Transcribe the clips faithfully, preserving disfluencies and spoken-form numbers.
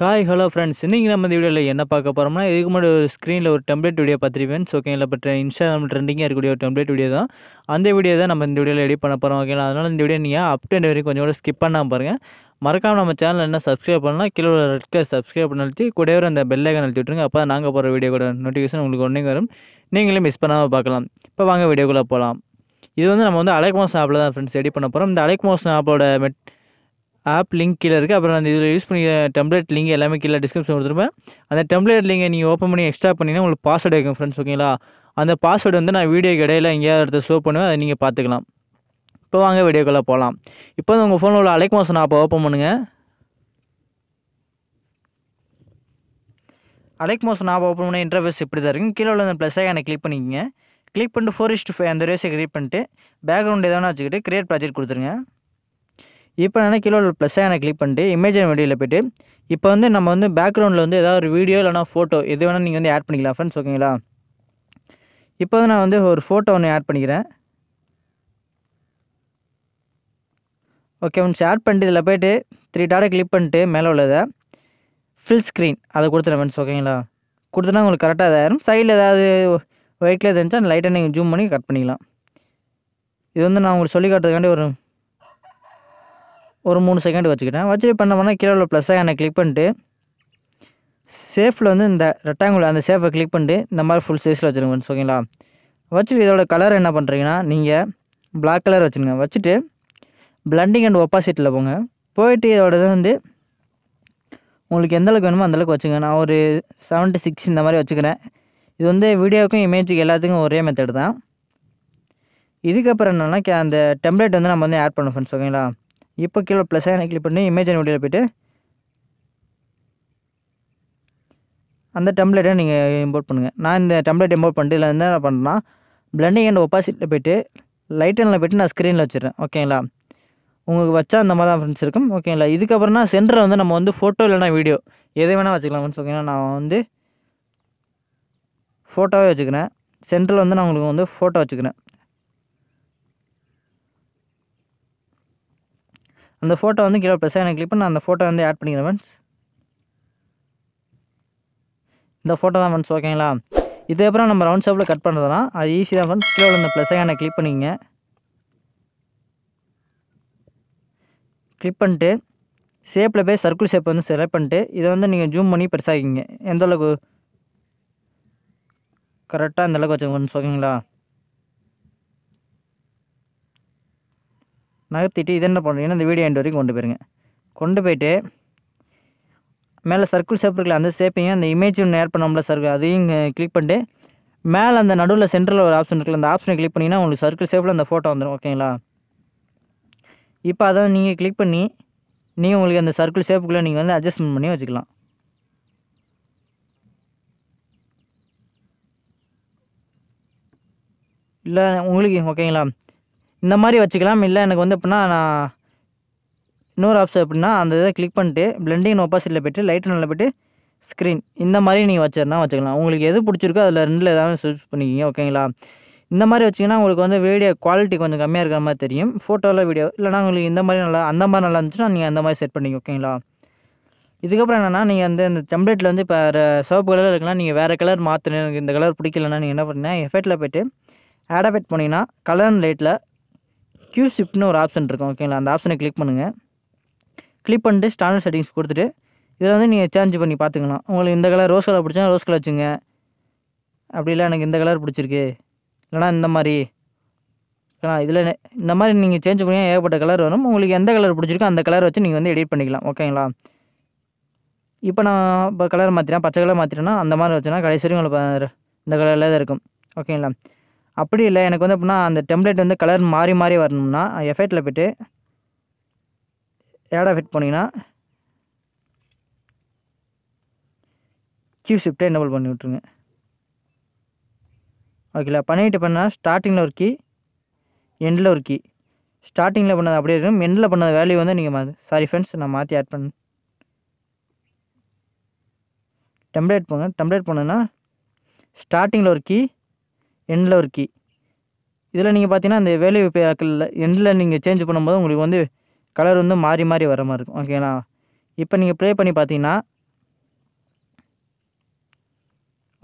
Hi hello friends, இன்றைக்கி நம்ம இந்த வீடியோவில் என்ன பார்க்க போகிறோம்னா, இதுக்கு முன்னாடி ஒரு ஸ்க்ரீனில் ஒரு டெம்ப்ளேட் வீடியோ பார்த்துருப்பேன். ஓகேங்களா, பட் இன்ஸ்டாகிராம் ட்ரெண்டிங்காக இருக்கக்கூடிய ஒரு டெம்ப்ளேட் வீடியோ தான். அந்த வீடியோ தான் நம்ம இந்த வீடியோவில் எடிட் பண்ண போகிறோம். ஓகேங்களா, அதனால் இந்த வீடியோ நீங்கள் அப் டு எண்ட் வரைக்கும் கொஞ்சம் கூட ஸ்கிப் பண்ணாமல் பாருங்கள். மறக்காமல் நம்ம சேனலில் என்ன சப்ஸ்கிரைப் பண்ணலாம், கீழே ரெட் கலர் சப்ஸ்கிரைப் பண்ணி அழுத்தி கூடவே அந்த பெல் ஐக்கான் அழுத்தி விட்டுருங்க. அப்போ தான் நாங்கள் போகிற வீடியோ கூட நோட்டிஃபிகேஷன் உங்களுக்கு ஒன்றே வரும், நீங்களும் மிஸ் பண்ணாமல் பார்க்கலாம். இப்போ வாங்க வீடியோக்குள்ளே போகலாம். இது வந்து நம்ம வந்து அலைட் மோஷன் ஆப்பில் தான் ஃப்ரெண்ட்ஸ் எடிட் பண்ண போகிறோம். இந்த அலைட் மோஷன் ஆப்போட மெட் ஆப் லிங்க் கீழே இருக்குது. அப்புறம் அந்த இதில் யூஸ் பண்ணி டெம்ப்ளேட் லிங்க் எல்லாமே கீழே டிஸ்கிரிப்ஷன் கொடுத்துருப்பேன். அந்த டெம்ப்ளேட் லிங்கை நீங்கள் ஓப்பன் பண்ணி எக்ஸ்ட்ரா பண்ணிங்கன்னா உங்களுக்கு பாஸ்வேர்டு இருக்கும் ஃப்ரெண்ட்ஸ். ஓகேங்களா, அந்த பாஸ்வேர்டு வந்து நான் வீடியோக்கு இடையில எங்கேயாவது இடத்த ஷோ பண்ணுவேன், அதை நீங்கள் பார்த்துக்கலாம். இப்போ வாங்க வீடியோக்குள்ளே போகலாம். இப்போ வந்து உங்கள் ஃபோனில் உள்ள அலைட் மோஷன் ஆப்பை ஓப்பன் பண்ணுங்கள். அலைட் மோஷன் ஆப்பை ஓப்பன் பண்ண இன்டர்ஃபேஸ் இப்படி தான் இருக்கும். கீழே உள்ள அந்த ப்ளஸ் ஐக்கானை கிளிக் பண்ணிக்கோங்க. கிளிக் பண்ணிட்டு ஃபோர் இஸ்ட் ஃபைவ் அந்த ரேஸை கிரியேட் பண்ணிட்டு பேக்ரவுண்ட் எதாவது வச்சுக்கிட்டு கிரியேட் ப்ராஜெக்ட் கொடுத்துருங்க. இப்போ என்னென்னா கீழே உள்ள ப்ளஸ் ஐக்கானை கிளிக் பண்ணிட்டு இமேஜ் அண்ட் வீடியோவில் போய்ட்டு இப்போ வந்து நம்ம வந்து பேக்ரவுண்டில் வந்து ஏதாவது ஒரு வீடியோ இல்லைனா ஃபோட்டோ எது வேணால் நீங்கள் வந்து ஆட் பண்ணிக்கலாம் ஃப்ரெண்ட்ஸ். ஓகேங்களா, இப்போ வந்து நான் வந்து ஒரு ஃபோட்டோ ஒன்று ஆட் பண்ணிக்கிறேன். ஓகே ஃப்ரெண்ட்ஸ், ஆட் பண்ணிட்டு இதில் போய்ட்டு த்ரீ டாட்டை கிளிக் பண்ணிட்டு மேலே உள்ளதை ஃபில் ஸ்க்ரீன் அதை கொடுத்துருவேன் ஃப்ரெண்ட்ஸ். ஓகேங்களா, கொடுத்துனா உங்களுக்கு கரெக்டாக இதாகிடும். சைடில் ஏதாவது ஒயிட் கலர் இருந்துச்சா அந்த லைட்டாக நீங்கள் ஜூம் பண்ணி கட் பண்ணிக்கலாம். இது வந்து நான் உங்களுக்கு சொல்லி காட்டுறதுக்காண்டி ஒரு ஒரு மூணு செகண்ட் வச்சுக்கிட்டேன். வச்சு பண்ணோம்னா கீழே உள்ள ப்ளஸ் ஐக்கானை கிளிக் பண்ணிட்டு சேஃபில் வந்து இந்த ரெக்டாங்குலர் அந்த சேஃபை கிளிக் பண்ணிட்டு இந்த மாதிரி ஃபுல் சைஸில் வச்சுருங்க. ஓகேங்களா, வச்சுட்டு இதோட கலர் என்ன பண்ணுறீங்கன்னா நீங்கள் பிளாக் கலர் வச்சுருங்க. வச்சுட்டு பிளண்டிங் அண்ட் ஒப்பாசிட்டில் போங்க. போய்ட்டு இதோட வந்து உங்களுக்கு எந்தளவுக்கு வேணுமோ அந்தளவுக்கு வச்சுங்க. நான் ஒரு செவன்ட்டி சிக்ஸ் இந்த மாதிரி வச்சுக்கிறேன். இது வந்து வீடியோவுக்கும் இமேஜுக்கு எல்லாத்துக்கும் ஒரே மெத்தடு தான். இதுக்கப்புறம் என்னென்னா அந்த டெம்ப்ளேட் வந்து நம்ம வந்து ஆட் பண்ணோம் ஃப்ரெண்ட்ஸ். ஓகேங்களா, இப்போ கீழே ப்ளஸ் ஐக்கானை கிளிக் பண்ணி இமேஜ் அண்ட் வீடியோவில் போய்ட்டு அந்த டெம்ப்ளேட்டை நீங்கள் இம்போர்ட் பண்ணுங்கள். நான் இந்த டெம்ப்ளேட் இம்போர்ட் பண்ணிட்டு இதில் என்ன பண்ணுறேன்னா பிளண்டிங் அண்ட் ஒப்பாசிட்டில் போய்ட்டு லைட் அண்டில் போய்ட்டு நான் ஸ்க்ரீனில் வச்சுடுறேன். ஓகேங்களா, உங்களுக்கு வச்சா அந்த மாதிரி தான் ஃப்ரெண்ட்ஸ் இருக்கும். ஓகேங்களா, இதுக்கப்புறம்னா சென்டரில் வந்து நம்ம வந்து ஃபோட்டோ இல்லைனா வீடியோ எது வேணால் வச்சுக்கலாம் ஃப்ரெண்ட்ஸ். ஓகேங்களா, நான் வந்து ஃபோட்டோவே வச்சுக்கிறேன். சென்டரில் வந்து நான் உங்களுக்கு வந்து ஃபோட்டோ வச்சுக்கிறேன். அந்த ஃபோட்டோ வந்து கீழே ப்ளஸ் ஐக்கானை கிளிக் பண்ணி நான் அந்த ஃபோட்டோ வந்து ஆட் பண்ணிக்கிறேன் ஃப்ரெண்ட்ஸ். இந்த ஃபோட்டோ தான் ஃப்ரெண்ட்ஸ். ஓகேங்களா, இதுக்கப்புறம் நம்ம ரவுண்ட் ஷேப்பில் கட் பண்ணுறதுனா அது ஈஸி தான் ஃப்ரெண்ட்ஸ். கீழே உள்ள இந்த ப்ளஸ் ஐக்கானை கிளிக் பண்ணிக்கங்க. கிளிக் பண்ணிட்டு ஷேப்பில் போய் சர்க்கிள் ஷேப்பை வந்து செலக்ட் பண்ணிட்டு இதை வந்து நீங்கள் ஜூம் பண்ணி பெருசாகிக்கிங்க. எந்தளவுக்கு கரெக்டாக அந்தளவுக்கு வச்சுக்கோங்க ஃப்ரெண்ட்ஸ். ஓகேங்களா, நகர்த்திட்டு இது என்ன பண்ணுறீங்கன்னா இந்த வீடியோ எண்ட் வரைக்கும் கொண்டு போயிருங்க. கொண்டு போய்ட்டு மேலே சர்க்கிள் ஷேப் இருக்குல்ல அந்த ஷேப்பையும் அந்த இமேஜ் ஒன்று ஆட் பண்ணோம்ல சர்க்கிள் அதையும் கிளிக் பண்ணிட்டு மேலே அந்த நடுவில் சென்டரில் ஒரு ஆப்ஷன் இருக்குல்ல அந்த ஆப்ஷனை கிளிக் பண்ணிங்கன்னா உங்களுக்கு சர்க்கிள் ஷேப்பில் அந்த ஃபோட்டோ வந்துடும். ஓகேங்களா, இப்போ அதை நீங்கள் கிளிக் பண்ணி நீங்கள் உங்களுக்கு அந்த சர்க்கிள் ஷேப்புக்குள்ளே நீங்கள் வந்து அட்ஜஸ்ட்மெண்ட் பண்ணி வச்சுக்கலாம். இல்லை உங்களுக்கு ஓகேங்களா இந்த மாதிரி வச்சுக்கலாம். இல்லை எனக்கு வந்து எப்படின்னா நான் இன்னொரு ஆப்ஷன் எப்படின்னா அந்த இதை கிளிக் பண்ணிட்டு பிளண்டிங் ஒப்பாசிட்டில் போய்ட்டு லைட் நல்லா போய்ட்டு ஸ்க்ரீன் இந்த மாதிரி நீங்கள் வச்சுருந்தா வச்சுக்கலாம். உங்களுக்கு எது பிடிச்சிருக்கோ அதில் ரெண்டில் ஏதாவது சூஸ் பண்ணிக்கிங்க. ஓகேங்களா, இந்த மாதிரி வச்சிங்கன்னா உங்களுக்கு வந்து வீடியோ குவாலிட்டி கொஞ்சம் கம்மியாக இருக்கிற மாதிரி தெரியும் ஃபோட்டோவில் வீடியோ. இல்லைனா உங்களுக்கு இந்த மாதிரி நல்லா அந்த மாதிரி நல்லா இருந்துச்சுன்னா நீங்கள் அந்த மாதிரி செட் பண்ணிக்கோ. ஓகேங்களா, இதுக்கப்புறம் என்னென்னா நீங்கள் அந்த இந்த டெம்ப்ளேட்டில் வந்து இப்போ சிவப்பு கலர் இருக்கலாம். நீங்கள் வேறு கலர் மாற்றணும், எனக்கு இந்த கலர் பிடிக்கலன்னா நீங்கள் என்ன பண்ணீங்கன்னா எஃபெக்ட்டில் போய்ட்டு ஆட் எஃபெக்ட் போனீங்கன்னா கலர் அண்ட் லைட்டில் கியூ ஷிஃப்ட்னு ஒரு ஆப்ஷன் இருக்கும். ஓகேங்களா, அந்த ஆப்ஷனை கிளிக் பண்ணுங்கள். கிளிக் பண்ணிட்டு ஸ்டாண்டர்ட் செட்டிங்ஸ் கொடுத்துட்டு இதில் வந்து நீங்கள் சேஞ்ச் பண்ணி பார்த்துக்கலாம். உங்களுக்கு இந்த கலர் ரோஸ் கலர் பிடிச்சா ரோஸ் கலர் வச்சுங்க. அப்படி இல்லை எனக்கு இந்த கலர் பிடிச்சிருக்கு இல்லைனா இந்த மாதிரி ஓகேண்ணா இதில் இந்த மாதிரி நீங்கள் சேஞ்ச் பண்ணி ஏகப்பட்ட கலர் வரும். உங்களுக்கு எந்த கலர் பிடிச்சிருக்கோ அந்த கலர் வச்சு நீங்கள் வந்து எடிட் பண்ணிக்கலாம். ஓகேங்களா, இப்போ நான் இப்போ கலர் மாற்றினா பச்சை கலர் மாற்றிட்டேன்னா அந்த மாதிரி வச்சுன்னா கடைசி உங்களுக்கு இந்த கலரில் தான் இருக்கும். ஓகேங்களா, அப்படி இல்லை எனக்கு வந்து அப்படின்னா அந்த டெம்ப்ளேட் வந்து கலர் மாறி மாறி வரணும்னா எஃபெக்ட்டில் போய்ட்டு ஆட் எஃபெக்ட் போனீங்கன்னா கியூ ஷிஃப்ட்டை எனபிள் பண்ணி விட்ருங்க. ஓகேங்களா, பண்ணிவிட்டு பண்ணால் ஸ்டார்டிங்கில் ஒரு கீ எண்டில் ஒரு கீ. ஸ்டார்டிங்கில் பண்ணது அப்படியே இருக்கும், எண்டில் பண்ண வேல்யூ வந்து நீங்கள் மா சாரி ஃப்ரெண்ட்ஸ் நான் மாற்றி ஆட் பண்ண டெம்ப்ளேட் போங்க. டெம்ப்ளேட் போனதுன்னா ஸ்டார்டிங்கில் ஒரு கீ எண்டில் ஒரு கீ இதில் நீங்கள் பார்த்தீங்கன்னா அந்த வேல்யூ பேக்கில் எண்டில் நீங்கள் சேஞ்ச் பண்ணும்போது உங்களுக்கு வந்து கலர் வந்து மாறி மாறி வர மாதிரி இருக்கும். ஓகேங்களா, இப்போ நீங்கள் ப்ளே பண்ணி பார்த்தீங்கன்னா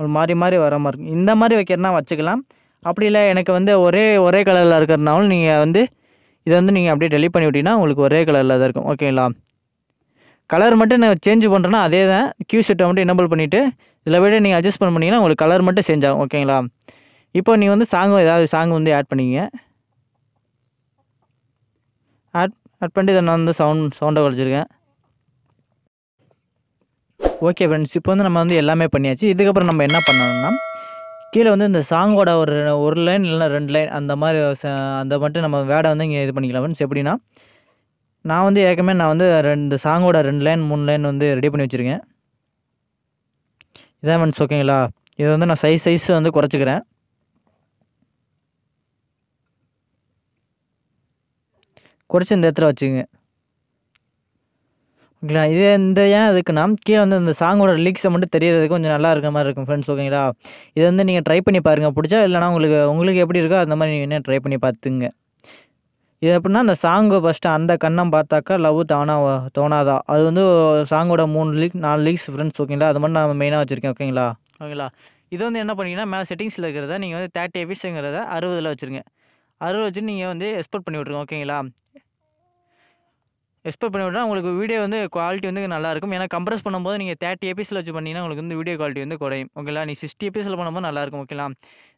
ஒரு மாறி மாறி வர மாதிரி இருக்கும். இந்த மாதிரி வைக்கிறனா வச்சுக்கலாம். அப்படி இல்லை எனக்கு வந்து ஒரே ஒரே கலரில் இருக்கிறனாலும் நீங்கள் வந்து இதை வந்து நீங்கள் அப்படியே டெலிட் பண்ணி விட்டிங்கன்னா உங்களுக்கு ஒரே கலரில் தான் இருக்கும். ஓகேங்களா, கலர் மட்டும் நான் சேஞ்ச் பண்ணுறேன்னா அதே தான் கியூ செட்டை மட்டும் எனபிள் பண்ணிவிட்டு இதில் விட நீங்கள் அட்ஜஸ்ட் பண்ண பண்ணிங்கன்னா உங்களுக்கு கலர் மட்டும் சேஞ்ச் ஆகும். ஓகேங்களா, இப்போ நீங்கள் வந்து சாங்கும் ஏதாவது சாங் வந்து ஆட் பண்ணிங்க. ஆட் ஆட் பண்ணிட்டு இதை நான் வந்து சவுண்ட் சவுண்டை குறைச்சிருக்கேன். ஓகே ஃப்ரெண்ட்ஸ், இப்போ வந்து நம்ம வந்து எல்லாமே பண்ணியாச்சு. இதுக்கப்புறம் நம்ம என்ன பண்ணணும்னா கீழே வந்து இந்த சாங்கோட ஒரு ஒரு லைன் இல்லைன்னா ரெண்டு லைன் அந்த மாதிரி அந்த மட்டும் நம்ம வேடை வந்து இங்கே இது பண்ணிக்கலாம். ஃப்ரெண்ட்ஸ், எப்படின்னா நான் வந்து ஏற்கனவே நான் வந்து ரெண்டு சாங்கோட ரெண்டு லைன் மூணு லைன் வந்து ரெடி பண்ணி வச்சுருக்கேன். இதான் ஃப்ரெண்ட்ஸ். ஓகேங்களா, இது வந்து நான் சைஸ் சைஸ் வந்து குறைச்சிக்கிறேன். குறைச்சி இந்த இடத்துல வச்சுக்கோங்க. ஓகேங்களா, இது இந்த ஏன் அதுக்குன்னா கீழே வந்து இந்த சாங்கோட லிரிக்ஸை மட்டும் தெரியறதுக்கு கொஞ்சம் நல்லா இருக்கிற மாதிரி இருக்கும். ஃப்ரெண்ட்ஸ், ஓகேங்களா, இது வந்து நீங்கள் ட்ரை பண்ணி பாருங்கள். பிடிச்சா இல்லைனா உங்களுக்கு உங்களுக்கு எப்படி இருக்கோ அந்த மாதிரி நீங்கள் என்ன ட்ரை பண்ணி பார்த்துங்க. இது எப்படின்னா அந்த சாங்கு ஃபஸ்ட்டு அந்த கண்ணம் பார்த்தாக்கா லவ் தானா தோணாதா, அது வந்து சாங்கோட மூணு லிக் நாலு லிரிக்ஸ். ஃப்ரெண்ட்ஸ், ஓகேங்களா, அது மாதிரி நான் மெயினாக வச்சுருக்கேன். ஓகேங்களா ஓகேங்களா இது வந்து என்ன பண்ணிங்கன்னா மேலே செட்டிங்ஸில் இருக்கிறத நீங்கள் வந்து தேர்ட்டி எபிஸுங்கிறத அறுபதில் வச்சுருங்க. அறுபது வச்சு நீங்கள் வந்து எக்ஸ்போர்ட் பண்ணி விட்ருங்க. ஓகேங்களா, எக்ஸ்போர்ட் பண்ணி விட்டால் உங்களுக்கு வீடியோ வந்து குவாலிட்டி வந்து நல்லாயிருக்கும். ஏன்னா கம்ப்ரஸ் பண்ணும்போது நீங்கள் தேர்ட்டி எபிஸில் வச்சு பண்ணிங்கன்னா உங்களுக்கு வந்து வீடியோ குவாலிட்டி வந்து குறையும். ஓகேங்களா, நீ சிக்ஸ்டி எபிஸில் பண்ணும்போது நல்லாயிருக்கும். ஓகேங்களா,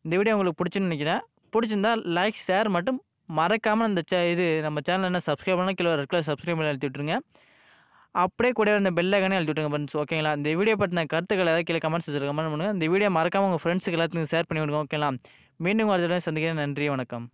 இந்த வீடியோ உங்களுக்கு பிடிச்சின்னு நினைக்கிறேன். பிடிச்சிருந்தால் லைக் ஷேர் மட்டும் மறக்காமல் இந்த சே இது நம்ம சேனல் என்ன சப்ஸ்கிரைப் பண்ணால் கீழே இருக்கல சப்ஸ்கிரைப் பண்ணி அழுத்தி விட்ருங்க. அப்படியே கூட இந்த பெல் ஐக்கானே அழுத்தி விட்டுருங்க ஃப்ரெண்ட்ஸ். ஓகேங்களா, இந்த வீடியோ பற்றின கருத்துக்கள் ஏதாவது கீழே கமெண்ட்ஸ் வச்சுருக்க கமெண்ட் பண்ணுங்கள். இந்த வீடியோ மறக்காமல் உங்கள் ஃப்ரெண்ட்ஸுக்கு எல்லாத்துக்கும் ஷேர் பண்ணி விடுங்க. ஓகேங்களா, மீண்டும் அடுத்த சந்திக்கிறேன். நன்றி, வணக்கம்.